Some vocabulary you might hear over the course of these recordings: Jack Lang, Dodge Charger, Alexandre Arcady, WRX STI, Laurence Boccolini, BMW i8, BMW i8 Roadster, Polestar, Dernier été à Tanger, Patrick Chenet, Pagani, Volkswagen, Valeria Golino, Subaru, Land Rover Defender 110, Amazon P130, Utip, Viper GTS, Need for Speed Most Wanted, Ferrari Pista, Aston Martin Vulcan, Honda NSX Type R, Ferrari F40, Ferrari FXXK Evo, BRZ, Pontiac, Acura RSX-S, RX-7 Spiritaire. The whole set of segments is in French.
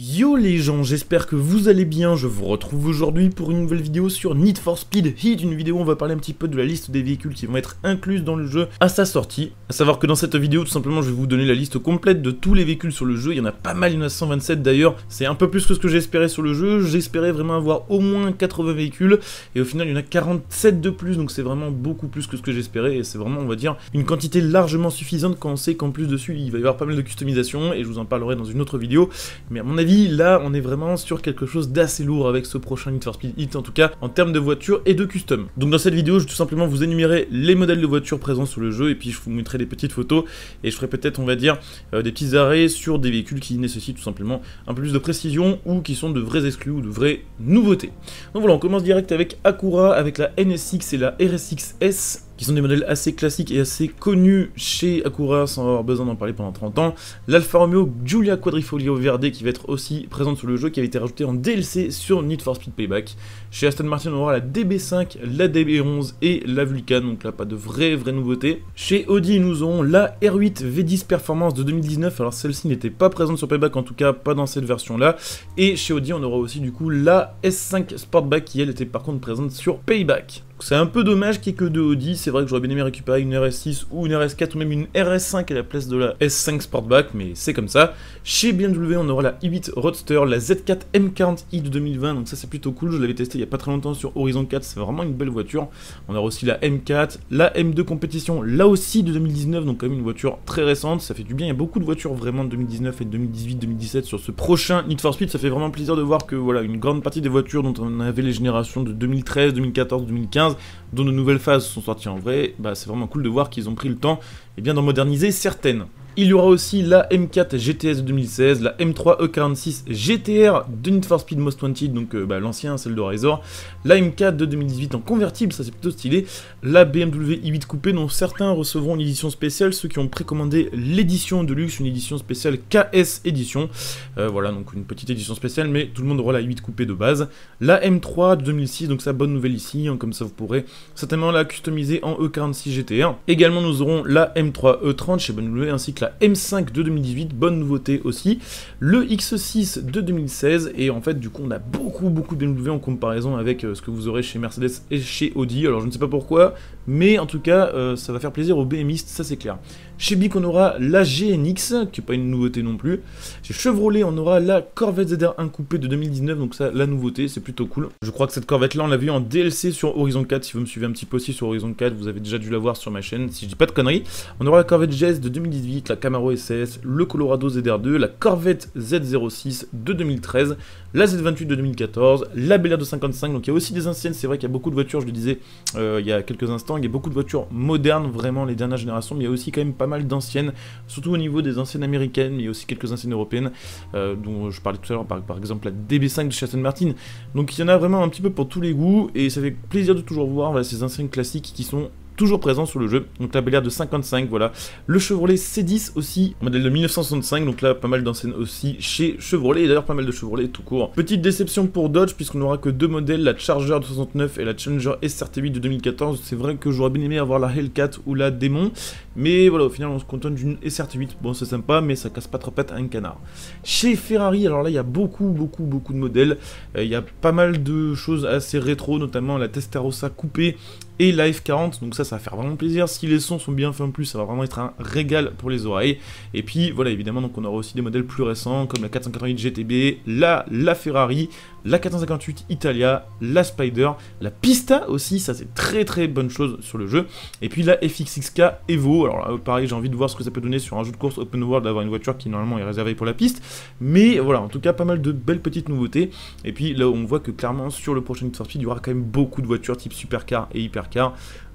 Yo les gens, j'espère que vous allez bien, je vous retrouve aujourd'hui pour une nouvelle vidéo sur Need for Speed Heat, une vidéo où on va parler un petit peu de la liste des véhicules qui vont être inclus dans le jeu à sa sortie. A savoir que dans cette vidéo, tout simplement, je vais vous donner la liste complète de tous les véhicules sur le jeu, il y en a pas mal, il y en a 127 d'ailleurs, c'est un peu plus que ce que j'espérais sur le jeu, j'espérais vraiment avoir au moins 80 véhicules, et au final il y en a 47 de plus, donc c'est vraiment beaucoup plus que ce que j'espérais, et c'est vraiment, on va dire, une quantité largement suffisante quand on sait qu'en plus dessus, il va y avoir pas mal de customisation, et je vous en parlerai dans une autre vidéo, mais à mon avis, là on est vraiment sur quelque chose d'assez lourd avec ce prochain Need for Speed Heat, en tout cas en termes de voitures et de custom. Donc dans cette vidéo je vais tout simplement vous énumérer les modèles de voitures présents sur le jeu et puis je vous mettrai des petites photos et je ferai peut-être, on va dire, des petits arrêts sur des véhicules qui nécessitent tout simplement un peu plus de précision ou qui sont de vrais exclus ou de vraies nouveautés. Donc voilà, on commence direct avec Acura, avec la NSX et la RSX-S, qui sont des modèles assez classiques et assez connus chez Acura sans avoir besoin d'en parler pendant 30 ans. L'Alfa Romeo Giulia Quadrifoglio Verde qui va être aussi présente sur le jeu, qui avait été rajoutée en DLC sur Need for Speed Payback. Chez Aston Martin, on aura la DB5, la DB11 et la Vulcan, donc là pas de vraies nouveautés. Chez Audi, nous aurons la R8 V10 Performance de 2019, alors celle-ci n'était pas présente sur Payback, en tout cas pas dans cette version-là. Et chez Audi, on aura aussi du coup la S5 Sportback qui elle était par contre présente sur Payback. C'est un peu dommage qu'il n'y ait que deux Audi, c'est vrai que j'aurais bien aimé récupérer une RS6 ou une RS4 ou même une RS5 à la place de la S5 Sportback, mais c'est comme ça. Chez BMW, on aura la i8 Roadster, la Z4 M40i de 2020, donc ça c'est plutôt cool, je l'avais testé il n'y a pas très longtemps sur Horizon 4, c'est vraiment une belle voiture. On aura aussi la M4, la M2 Compétition, là aussi de 2019, donc quand même une voiture très récente, ça fait du bien, il y a beaucoup de voitures vraiment de 2019 et 2018-2017 sur ce prochain Need for Speed, ça fait vraiment plaisir de voir que voilà, une grande partie des voitures dont on avait les générations de 2013, 2014, 2015, dont de nouvelles phases sont sorties en vrai, bah c'est vraiment cool de voir qu'ils ont pris le temps et bien d'en moderniser certaines. Il y aura aussi la M4 GTS 2016, la M3 E46 GTR de Need for Speed Most Wanted, donc l'ancien, celle de Razor, la M4 de 2018 en convertible, ça c'est plutôt stylé, la BMW i8 coupée dont certains recevront une édition spéciale, ceux qui ont précommandé l'édition de luxe, une édition spéciale KS édition, voilà donc une petite édition spéciale, mais tout le monde aura la i8 coupée de base, la M3 de 2006, donc ça bonne nouvelle ici, hein, comme ça vous pourrez certainement la customiser en E46 GTR. Également nous aurons la M3 E30 chez BMW ainsi que la M5 de 2018, bonne nouveauté aussi, le X6 de 2016, et en fait du coup on a beaucoup de BMW en comparaison avec ce que vous aurez chez Mercedes et chez Audi, alors je ne sais pas pourquoi, mais en tout cas ça va faire plaisir aux BMistes, ça c'est clair. Chez Buick on aura la GNX, qui n'est pas une nouveauté non plus, chez Chevrolet on aura la Corvette ZR1 coupée de 2019, donc ça la nouveauté, c'est plutôt cool. Je crois que cette Corvette là on l'a vu en DLC sur Horizon 4, si vous me suivez un petit peu aussi sur Horizon 4, vous avez déjà dû la voir sur ma chaîne, si je dis pas de conneries. On aura la Corvette Jazz de 2018, la Camaro SS, le Colorado ZR2, la Corvette Z06 de 2013, la Z28 de 2014, la Bel Air de 55, donc il y a aussi des anciennes, c'est vrai qu'il y a beaucoup de voitures, je le disais il y a quelques instants, il y a beaucoup de voitures modernes, vraiment les dernières générations, mais il y a aussi quand même pas mal d'anciennes, surtout au niveau des anciennes américaines, mais il y a aussi quelques anciennes européennes, dont je parlais tout à l'heure, par exemple la DB5 de chez Aston Martin, donc il y en a vraiment un petit peu pour tous les goûts, et ça fait plaisir de toujours voir voilà, ces anciennes classiques qui sont toujours présent sur le jeu, donc la Bel Air de 55, voilà. Le Chevrolet C10 aussi, modèle de 1965, donc là pas mal d'anciennes aussi chez Chevrolet, et d'ailleurs pas mal de Chevrolet tout court. Petite déception pour Dodge, puisqu'on n'aura que deux modèles, la Charger de 69 et la Challenger SRT8 de 2014, c'est vrai que j'aurais bien aimé avoir la Hellcat ou la Démon, mais voilà, au final on se contente d'une SRT8, bon c'est sympa, mais ça casse pas trop pattes à un canard. Chez Ferrari, alors là il y a beaucoup de modèles, il y a pas mal de choses assez rétro, notamment la Testarossa coupée, et la F40, donc ça va faire vraiment plaisir, si les sons sont bien faits en plus ça va vraiment être un régal pour les oreilles, et puis voilà évidemment donc on aura aussi des modèles plus récents comme la 488 GTB, la Ferrari, la 458 Italia, la Spider, la Pista aussi, ça c'est très bonne chose sur le jeu, et puis la FXXK Evo, alors là, pareil j'ai envie de voir ce que ça peut donner sur un jeu de course open world d'avoir une voiture qui normalement est réservée pour la piste, mais voilà en tout cas pas mal de belles petites nouveautés, et puis là on voit que clairement sur le prochain Need for Speed il y aura quand même beaucoup de voitures type supercar et hypercar.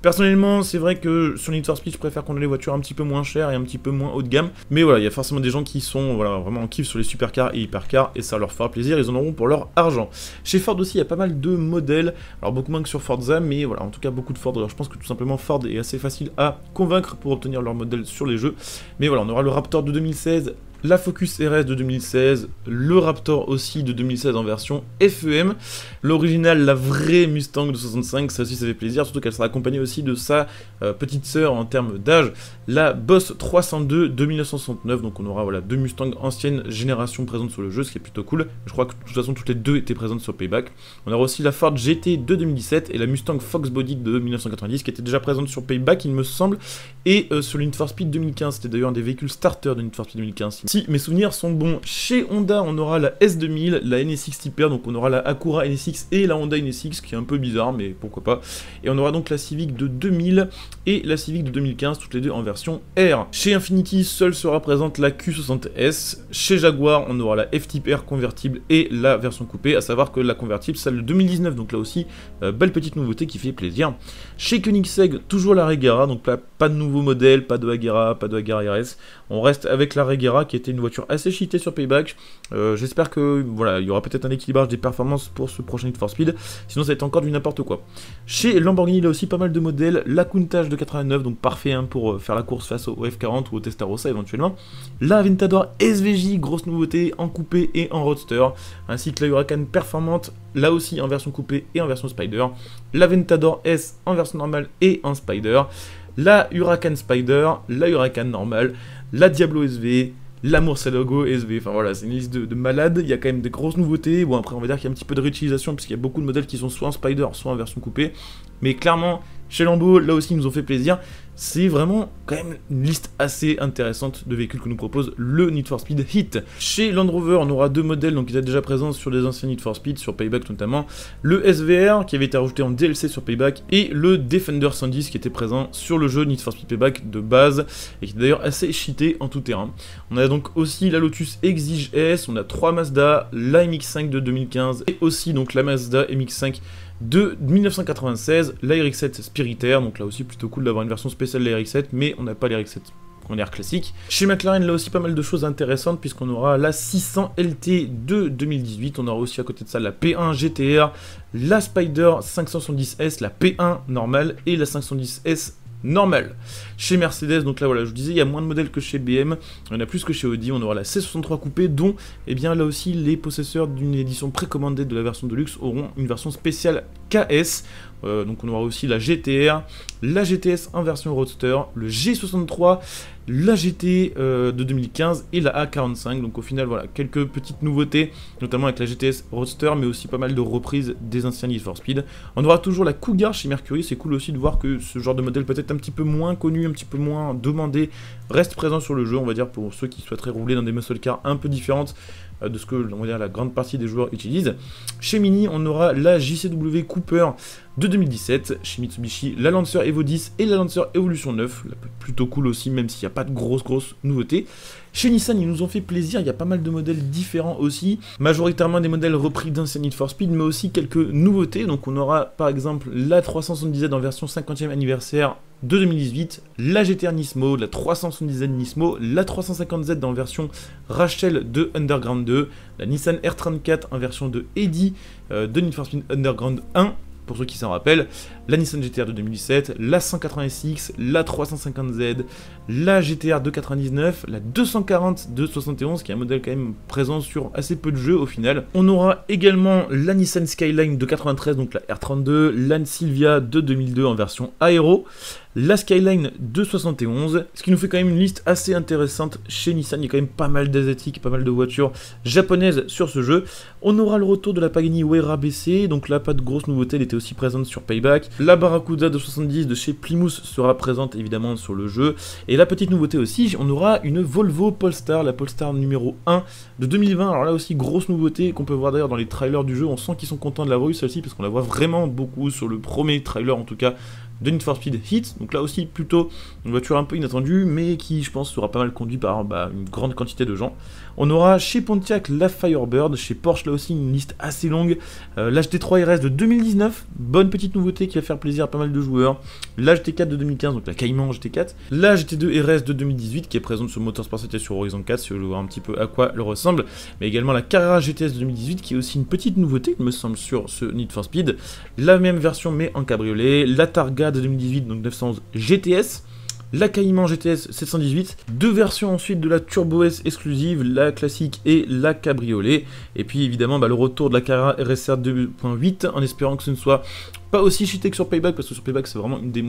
Personnellement, c'est vrai que sur Need for Speed, je préfère qu'on ait les voitures un petit peu moins chères et un petit peu moins haut de gamme. Mais voilà, il y a forcément des gens qui sont voilà, vraiment en kiff sur les supercars et hypercars, et ça leur fera plaisir, ils en auront pour leur argent. Chez Ford aussi, il y a pas mal de modèles, alors beaucoup moins que sur Forza, mais voilà, en tout cas beaucoup de Ford. Alors je pense que tout simplement Ford est assez facile à convaincre pour obtenir leurs modèles sur les jeux. Mais voilà, on aura le Raptor de 2016, la Focus RS de 2016, le Raptor aussi de 2016 en version FEM, l'original, la vraie Mustang de 65, ça aussi ça fait plaisir, surtout qu'elle sera accompagnée aussi de sa petite sœur en termes d'âge, la Boss 302 de 1969, donc on aura voilà, deux Mustangs anciennes génération présentes sur le jeu, ce qui est plutôt cool, je crois que de toute façon toutes les deux étaient présentes sur Payback, on aura aussi la Ford GT de 2017 et la Mustang Fox Body de 1990 qui était déjà présente sur Payback il me semble, et sur le Need for Speed 2015, c'était d'ailleurs un des véhicules starter de Need for Speed 2015. Si mes souvenirs sont bons, chez Honda on aura la S2000, la NSX Type R, donc on aura la Acura NSX et la Honda NSX, qui est un peu bizarre mais pourquoi pas, et on aura donc la Civic de 2000 et la Civic de 2015, toutes les deux en version R. Chez Infiniti, seule sera présente la Q60S, chez Jaguar on aura la F-Type R convertible et la version coupée, à savoir que la convertible, celle de 2019, donc là aussi, belle petite nouveauté qui fait plaisir. Chez Koenigsegg, toujours la Regera, donc là, pas de nouveau modèle, pas de Regera, pas de Regera RS, on reste avec la Regera qui était une voiture assez cheatée sur Payback. J'espère que voilà, il y aura peut-être un équilibrage des performances pour ce prochain Need for Speed, sinon ça va être encore du n'importe quoi. Chez Lamborghini, il y a aussi pas mal de modèles, la Countach de 89, donc parfait hein, pour faire la course face au F40 ou au Testarossa éventuellement, la Aventador SVJ, grosse nouveauté en coupé et en roadster, ainsi que la Huracan performante, là aussi en version coupée et en version Spider, la Aventador S en version normale et en Spider, la Huracan Spider, la Huracan normale, la Diablo SV, la Murcielago SV, enfin voilà, c'est une liste de malades, il y a quand même des grosses nouveautés, bon après on va dire qu'il y a un petit peu de réutilisation puisqu'il y a beaucoup de modèles qui sont soit en Spider, soit en version coupée, mais clairement, chez Lambo, là aussi ils nous ont fait plaisir, c'est vraiment quand même une liste assez intéressante de véhicules que nous propose le Need for Speed Heat. Chez Land Rover, on aura deux modèles donc, qui étaient déjà présents sur les anciens Need for Speed, sur Payback notamment, le SVR qui avait été rajouté en DLC sur Payback, et le Defender 110 qui était présent sur le jeu Need for Speed Payback de base, et qui est d'ailleurs assez cheaté en tout terrain. On a donc aussi la Lotus Exige S, on a 3 Mazda, la MX-5 de 2015, et aussi donc la Mazda MX-5 de 1996, la RX-7 Spiritaire, donc là aussi plutôt cool d'avoir une version spéciale de la RX-7, mais on n'a pas la RX-7 en air classique. Chez McLaren, là aussi pas mal de choses intéressantes, puisqu'on aura la 600 LT de 2018, on aura aussi à côté de ça la P1 GTR, la Spider 570S, la P1 normale et la 510S normale. Chez Mercedes, donc là voilà, je vous disais, il y a moins de modèles que chez BM, il y en a plus que chez Audi, on aura la C63 coupée, dont, eh bien là aussi, les possesseurs d'une édition précommandée de la version de luxe auront une version spéciale KS, donc on aura aussi la GTR, la GTS en version Roadster, le G63, la GT de 2015 et la A45, donc au final voilà, quelques petites nouveautés, notamment avec la GTS Roadster, mais aussi pas mal de reprises des anciens Need for Speed. On aura toujours la Cougar chez Mercury, c'est cool aussi de voir que ce genre de modèle peut-être un petit peu moins connu, un petit peu moins demandé, reste présent sur le jeu, on va dire, pour ceux qui souhaiteraient rouler dans des muscle cars un peu différentes de ce que, on va dire, la grande partie des joueurs utilisent. Chez Mini, on aura la JCW Cooper de 2017, chez Mitsubishi, la Lancer Evo 10 et la Lancer Evolution 9, plutôt cool aussi, même s'il n'y a pas de grosses nouveautés. Chez Nissan, ils nous ont fait plaisir, il y a pas mal de modèles différents aussi, majoritairement des modèles repris d'anciens Need for Speed, mais aussi quelques nouveautés, donc on aura par exemple la 370Z en version 50e anniversaire de 2018, la GTR Nismo, la 370Z Nismo, la 350Z en version Rachel de Underground 2, la Nissan R34 en version de Eddy de Need for Speed Underground 1, pour ceux qui s'en rappellent, la Nissan GTR de 2017, la 186, la 350Z, la GTR de 99, la 240 de 71, qui est un modèle quand même présent sur assez peu de jeux au final. On aura également la Nissan Skyline de 93, donc la R32, la Silvia de 2002 en version aéro, la Skyline de 71, ce qui nous fait quand même une liste assez intéressante chez Nissan, il y a quand même pas mal d'asiatiques, pas mal de voitures japonaises sur ce jeu. On aura le retour de la Pagani Huayra BC, donc là pas de grosse nouveauté, elle était aussi présente sur Payback. La Barracuda de 70 de chez Plymouth sera présente évidemment sur le jeu. Et la petite nouveauté aussi, on aura une Volvo Polestar, la Polestar numéro 1 de 2020, alors là aussi grosse nouveauté qu'on peut voir d'ailleurs dans les trailers du jeu, on sent qu'ils sont contents de l'avoir eu celle-ci parce qu'on la voit vraiment beaucoup sur le premier trailer en tout cas de Need for Speed Heat, donc là aussi plutôt une voiture un peu inattendue, mais qui je pense sera pas mal conduite par une grande quantité de gens. On aura chez Pontiac la Firebird, chez Porsche là aussi une liste assez longue, la GT3 RS de 2019, bonne petite nouveauté qui va faire plaisir à pas mal de joueurs, la GT4 de 2015, donc la Cayman GT4, la GT2 RS de 2018 qui est présente sur Motorsport et sur Horizon 4, si vous voulez voir un petit peu à quoi elle ressemble, mais également la Carrera GTS de 2018 qui est aussi une petite nouveauté il me semble sur ce Need for Speed, la même version mais en cabriolet, la Targa de 2018, donc 911 GTS, la Cayman GTS 718, deux versions ensuite de la Turbo S exclusive, la classique et la cabriolet, et puis évidemment le retour de la Carrera RSR 2.8 en espérant que ce ne soit pas aussi cheaté que sur Payback, parce que sur Payback c'est vraiment une des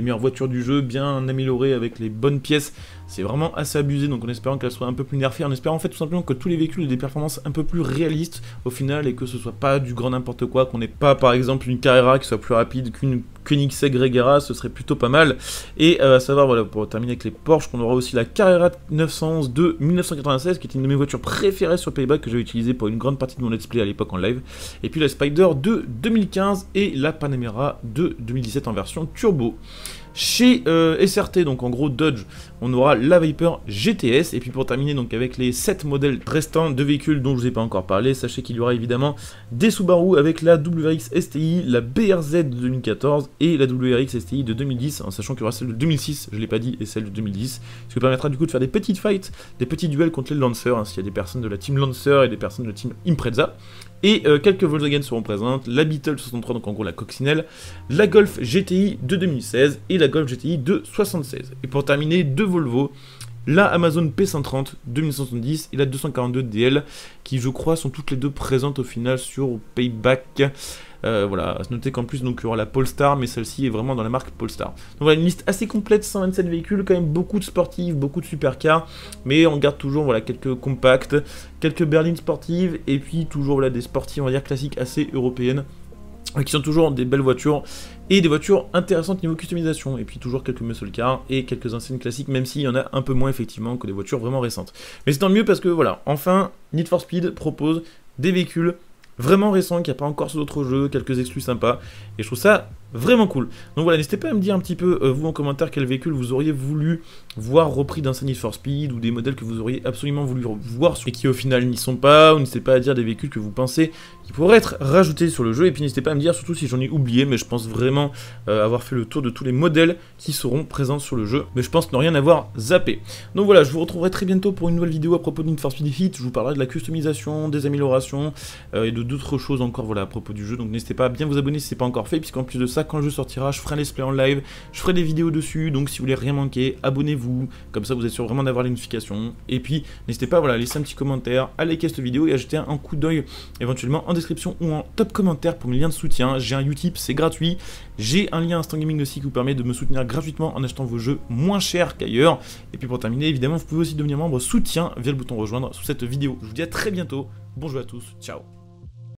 meilleures voitures du jeu, bien améliorée avec les bonnes pièces, c'est vraiment assez abusé, donc en espérant qu'elle soit un peu plus nerfée, en espérant en fait tout simplement que tous les véhicules aient des performances un peu plus réalistes au final et que ce soit pas du grand n'importe quoi, qu'on n'ait pas par exemple une Carrera qui soit plus rapide qu'une Koenigsegg Regera, ce serait plutôt pas mal. Et à savoir, voilà, pour terminer avec les Porsche, qu'on aura aussi la Carrera 911 de 1996, qui était une de mes voitures préférées sur Payback, que j'avais utilisée pour une grande partie de mon let's play à l'époque en live, et puis la Spider de 2015 et la Panamera de 2017 en version turbo. Chez SRT, donc en gros Dodge, on aura la Viper GTS, et puis pour terminer donc avec les 7 modèles restants de véhicules dont je vous ai pas encore parlé, sachez qu'il y aura évidemment des Subaru avec la WRX STI, la BRZ de 2014 et la WRX STI de 2010, en sachant qu'il y aura celle de 2006, je l'ai pas dit, et celle de 2010, ce qui permettra du coup de faire des petites fights, des petits duels contre les Lancers, hein, s'il y a des personnes de la team Lancer et des personnes de la team Impreza. Et quelques Volkswagen seront présentes, la Beetle 63, donc en gros la coccinelle, la Golf GTI de 2016 et la Golf GTI de 76. Et pour terminer, deux Volvo, la Amazon P130 de 1970 et la 242 DL, qui je crois sont toutes les deux présentes au final sur Payback. Voilà, à se noter qu'en plus donc il y aura la Polestar, mais celle-ci est vraiment dans la marque Polestar. Donc voilà, une liste assez complète, 127 véhicules, quand même beaucoup de sportifs, beaucoup de supercars, mais on garde toujours voilà, quelques compacts, quelques berlines sportives, et puis toujours voilà, des sportives on va dire classiques assez européennes, qui sont toujours des belles voitures et des voitures intéressantes niveau customisation, et puis toujours quelques muscle cars et quelques anciennes classiques, même s'il y en a un peu moins effectivement que des voitures vraiment récentes. Mais c'est tant mieux parce que voilà, enfin Need for Speed propose des véhicules vraiment récent, qu'il n'y a pas encore sur d'autres jeux, quelques exclus sympas, et je trouve ça vraiment cool. Donc voilà, n'hésitez pas à me dire un petit peu, vous en commentaire, quel véhicule vous auriez voulu voir repris d'un Need for Speed, ou des modèles que vous auriez absolument voulu voir, et qui au final n'y sont pas, ou n'hésitez pas à dire des véhicules que vous pensez qui pourraient être rajoutés sur le jeu, et puis n'hésitez pas à me dire, surtout si j'en ai oublié, mais je pense vraiment avoir fait le tour de tous les modèles qui seront présents sur le jeu, mais je pense ne rien avoir zappé. Donc voilà, je vous retrouverai très bientôt pour une nouvelle vidéo à propos de Need for Speed Heat, je vous parlerai de la customisation, des améliorations, et de d'autres choses encore voilà, à propos du jeu, donc n'hésitez pas à bien vous abonner si ce n'est pas encore fait, puisqu'en plus de ça, quand le jeu sortira, je ferai un let's play en live, je ferai des vidéos dessus, donc si vous voulez rien manquer, abonnez-vous, comme ça vous êtes sûr vraiment d'avoir les notifications, et puis n'hésitez pas à laisser un petit commentaire, à liker cette vidéo et à jeter un coup d'œil éventuellement en description ou en top commentaire pour mes liens de soutien. J'ai un Utip, c'est gratuit, j'ai un lien Instant Gaming aussi qui vous permet de me soutenir gratuitement en achetant vos jeux moins chers qu'ailleurs, et puis pour terminer évidemment vous pouvez aussi devenir membre soutien via le bouton rejoindre sous cette vidéo. Je vous dis à très bientôt, bonjour à tous, ciao.